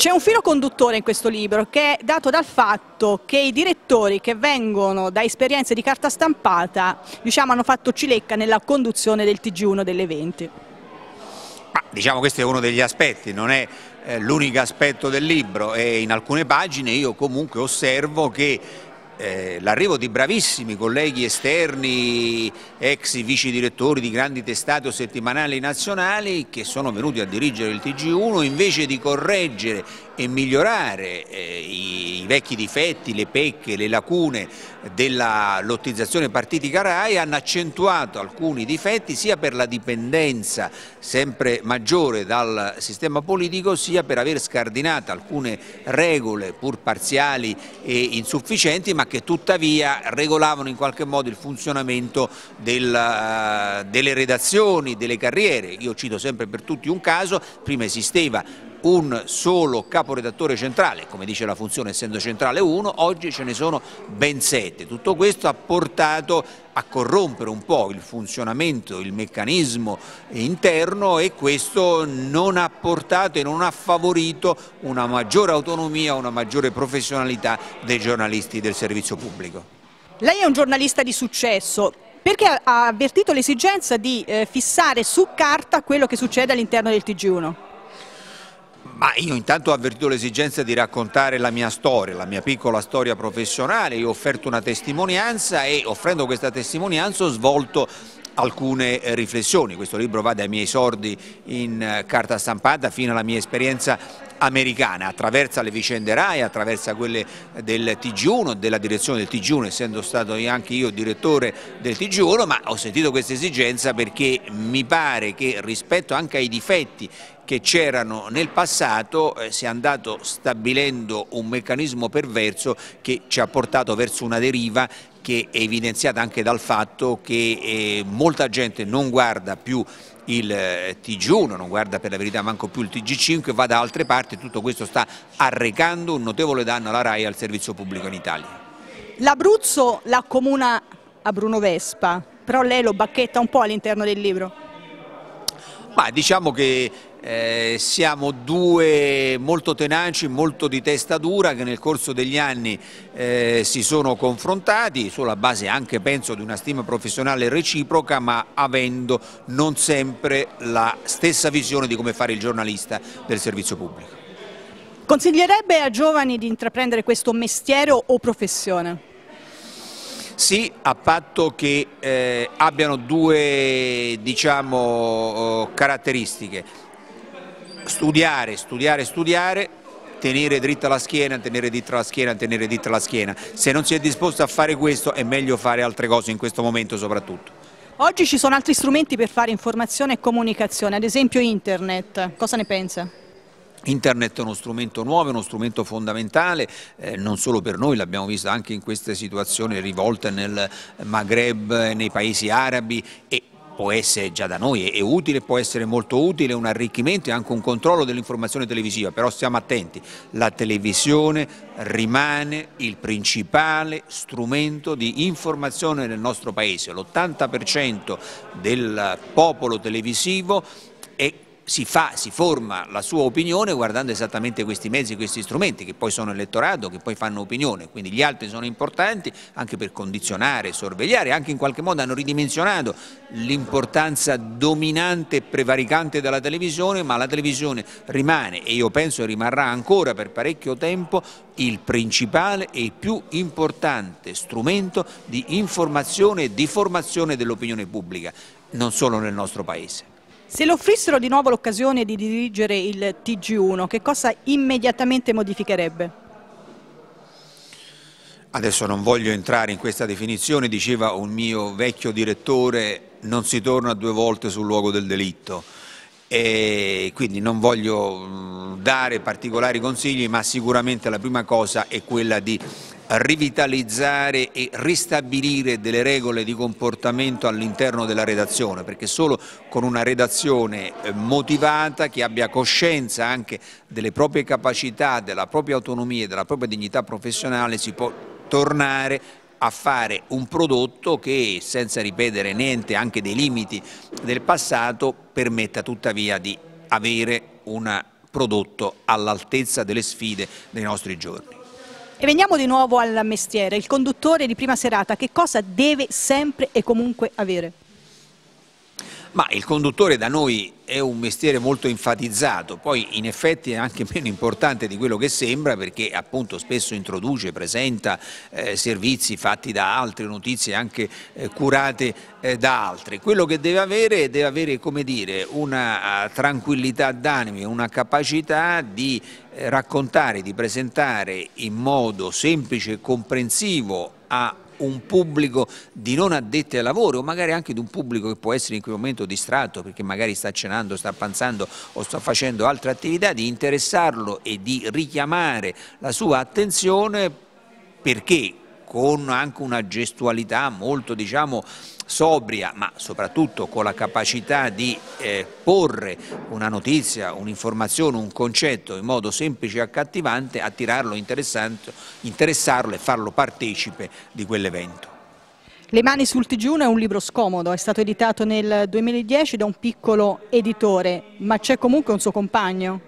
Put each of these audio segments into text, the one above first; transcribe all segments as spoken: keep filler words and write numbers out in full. C'è un filo conduttore in questo libro che è dato dal fatto che i direttori che vengono da esperienze di carta stampata, diciamo, hanno fatto cilecca nella conduzione del T G uno delle venti. Ma, diciamo, questo è uno degli aspetti, non è eh, l'unico aspetto del libro, e in alcune pagine io comunque osservo che Eh, l'arrivo di bravissimi colleghi esterni, ex vice direttori di grandi testate o settimanali nazionali che sono venuti a dirigere il T G uno, invece di correggere e migliorare eh, i, i vecchi difetti, le pecche, le lacune della lottizzazione partitica RAI, hanno accentuato alcuni difetti sia per la dipendenza sempre maggiore dal sistema politico, sia per aver scardinato alcune regole pur parziali e insufficienti, ma che tuttavia regolavano in qualche modo il funzionamento del, delle redazioni, delle carriere. Io cito sempre per tutti un caso: prima esisteva un solo caporedattore centrale, come dice la funzione, essendo centrale uno, oggi ce ne sono ben sette. Tutto questo ha portato a corrompere un po' il funzionamento, il meccanismo interno, e questo non ha portato e non ha favorito una maggiore autonomia, una maggiore professionalità dei giornalisti del servizio pubblico. Lei è un giornalista di successo, perché ha avvertito l'esigenza di fissare su carta quello che succede all'interno del T G uno? Ma io intanto ho avvertito l'esigenza di raccontare la mia storia, la mia piccola storia professionale. Io ho offerto una testimonianza e, offrendo questa testimonianza, ho svolto alcune riflessioni. Questo libro va dai miei esordi in carta stampata fino alla mia esperienza americana, attraversa le vicende RAI, attraversa quelle del T G uno, della direzione del T G uno, essendo stato anche io direttore del T G uno, ma ho sentito questa esigenza perché mi pare che, rispetto anche ai difetti che c'erano nel passato, eh, si è andato stabilendo un meccanismo perverso che ci ha portato verso una deriva che è evidenziata anche dal fatto che eh, molta gente non guarda più il T G uno, non guarda per la verità manco più il T G cinque, va da altre parti. Tutto questo sta arrecando un notevole danno alla RAI e al servizio pubblico in Italia. L'Abruzzo la accomuna a Bruno Vespa, però lei lo bacchetta un po' all'interno del libro. Ma diciamo che eh, siamo due molto tenaci, molto di testa dura, che nel corso degli anni eh, si sono confrontati sulla base anche, penso, di una stima professionale reciproca, ma avendo non sempre la stessa visione di come fare il giornalista del servizio pubblico. Consiglierebbe a giovani di intraprendere questo mestiere o professione? Sì, a patto che eh, abbiano due, diciamo, caratteristiche: studiare, studiare, studiare, tenere dritta la schiena, tenere dritta la schiena, tenere dritta la schiena. Se non si è disposto a fare questo, è meglio fare altre cose in questo momento soprattutto. Oggi ci sono altri strumenti per fare informazione e comunicazione, ad esempio internet. Cosa ne pensa? Internet è uno strumento nuovo, è uno strumento fondamentale, eh, non solo per noi, l'abbiamo visto anche in queste situazioni rivolte nel Maghreb, nei paesi arabi, e può essere già da noi, è utile, può essere molto utile, un arricchimento e anche un controllo dell'informazione televisiva. Però stiamo attenti, la televisione rimane il principale strumento di informazione nel nostro paese. L'ottanta per cento del popolo televisivo è Si, fa, si forma la sua opinione guardando esattamente questi mezzi, questi strumenti, che poi sono elettorato, che poi fanno opinione. Quindi gli altri sono importanti anche per condizionare, sorvegliare, anche in qualche modo hanno ridimensionato l'importanza dominante e prevaricante della televisione, ma la televisione rimane, e io penso rimarrà ancora per parecchio tempo, il principale e il più importante strumento di informazione e di formazione dell'opinione pubblica, non solo nel nostro Paese. Se le offrissero di nuovo l'occasione di dirigere il T G uno, che cosa immediatamente modificherebbe? Adesso non voglio entrare in questa definizione, diceva un mio vecchio direttore: non si torna due volte sul luogo del delitto. E quindi non voglio dare particolari consigli, ma sicuramente la prima cosa è quella di rivitalizzare e ristabilire delle regole di comportamento all'interno della redazione, perché solo con una redazione motivata, che abbia coscienza anche delle proprie capacità, della propria autonomia e della propria dignità professionale, si può tornare a fare un prodotto che, senza ripetere niente anche dei limiti del passato, permetta tuttavia di avere una prodotto all'altezza delle sfide dei nostri giorni. E veniamo di nuovo al mestiere. Il conduttore di prima serata che cosa deve sempre e comunque avere? Ma il conduttore da noi è un mestiere molto enfatizzato, poi in effetti è anche meno importante di quello che sembra, perché appunto spesso introduce, presenta eh, servizi fatti da altri, notizie anche eh, curate eh, da altri. Quello che deve avere, deve avere, come dire, una tranquillità d'animo, una capacità di eh, raccontare, di presentare in modo semplice e comprensivo a un pubblico di non addetti ai lavori, o magari anche di un pubblico che può essere in quel momento distratto perché magari sta cenando, sta pranzando o sta facendo altre attività, di interessarlo e di richiamare la sua attenzione, perché con anche una gestualità molto, diciamo, sobria, ma soprattutto con la capacità di eh, porre una notizia, un'informazione, un concetto in modo semplice e accattivante, attirarlo, interessarlo e farlo partecipe di quell'evento. Le mani sul T G uno è un libro scomodo, è stato editato nel duemiladieci da un piccolo editore, ma c'è comunque un suo compagno.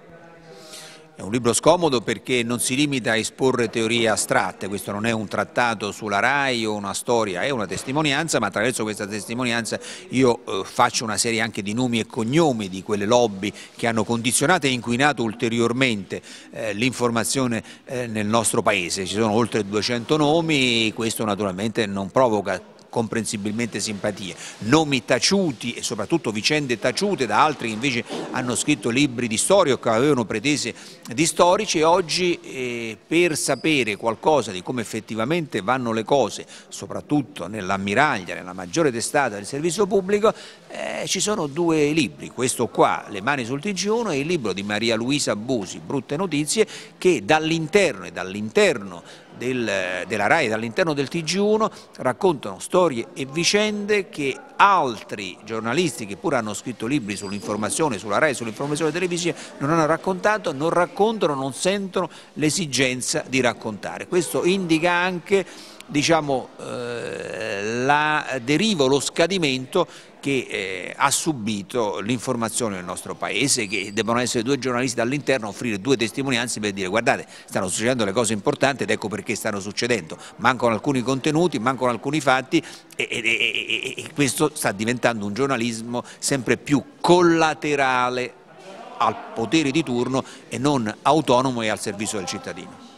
È un libro scomodo perché non si limita a esporre teorie astratte, questo non è un trattato sulla RAI o una storia, è una testimonianza, ma attraverso questa testimonianza io eh, faccio una serie anche di nomi e cognomi di quelle lobby che hanno condizionato e inquinato ulteriormente eh, l'informazione eh, nel nostro paese. Ci sono oltre duecento nomi, questo naturalmente non provoca comprensibilmente simpatie, nomi taciuti e soprattutto vicende taciute da altri che invece hanno scritto libri di storia o che avevano pretese di storici, e oggi eh, per sapere qualcosa di come effettivamente vanno le cose, soprattutto nell'ammiraglia, nella maggiore testata del servizio pubblico, eh, ci sono due libri, questo qua, Le mani sul T G uno, e il libro di Maria Luisa Busi, Brutte notizie, che dall'interno e dall'interno Del, della RAI, dall'interno del T G uno, raccontano storie e vicende che altri giornalisti, che pure hanno scritto libri sull'informazione, sulla RAI, sull'informazione televisiva, non hanno raccontato, non raccontano, non sentono l'esigenza di raccontare. Questo indica anche, diciamo, eh, la deriva, lo scadimento che eh, ha subito l'informazione nel nostro paese, che devono essere due giornalisti dall'interno a offrire due testimonianze per dire: guardate, stanno succedendo le cose importanti ed ecco perché stanno succedendo, mancano alcuni contenuti, mancano alcuni fatti, e, e, e, e questo sta diventando un giornalismo sempre più collaterale al potere di turno e non autonomo e al servizio del cittadino.